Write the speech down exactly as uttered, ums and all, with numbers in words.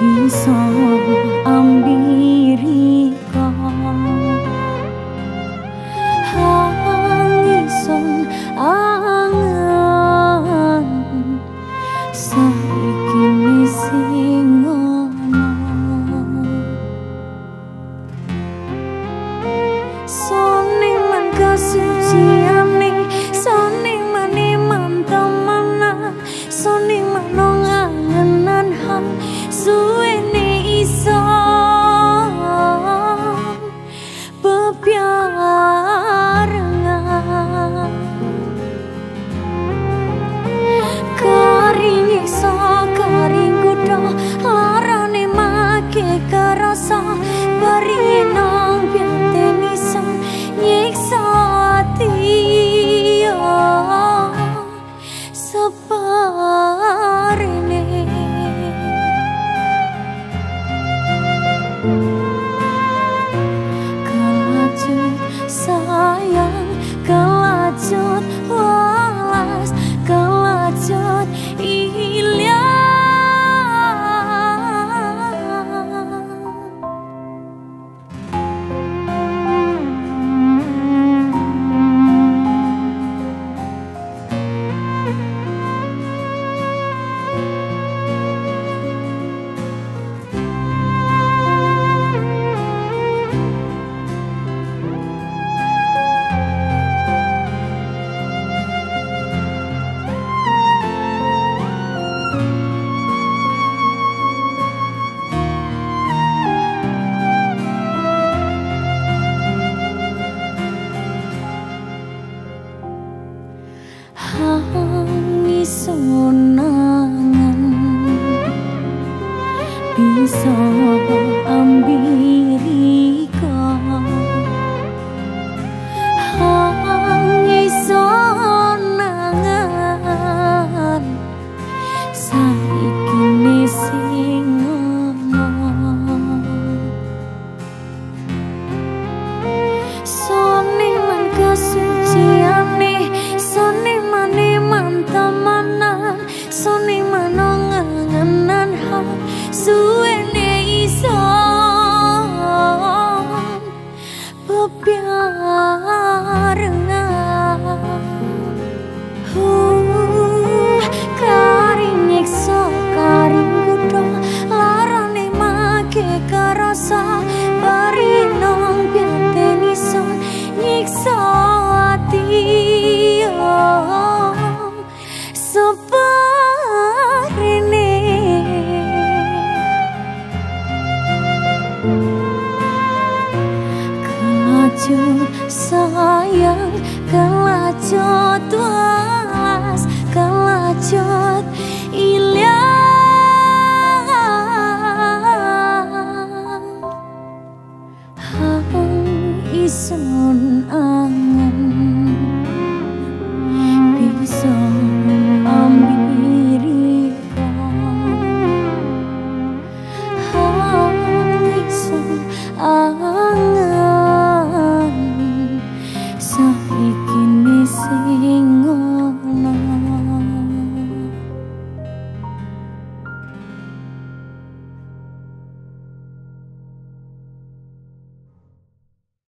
bisa ambiri hanya son angan saiki mising son iman kasucian ning son iman iman temenan son iman nang angenan hang suwene iso bebarengan karing iso karing kuda larane make kerasa berinang pianteni iso nyiksa atiyo separene kelajut sayang kelajut walas kelajut sonangan bisa ambiri kau hanya sonangan saiki mising son iman kasucian nih son iman iman son iman angenan hang suwene iso bebarengan uh, karing nyiksa karing kuda larane make kerasa parinong pianteni son nyiksa atiyo sayang kelajut walas kelajut ilang hang isun angan bisa ambiri hang isun angan. Saiki mising.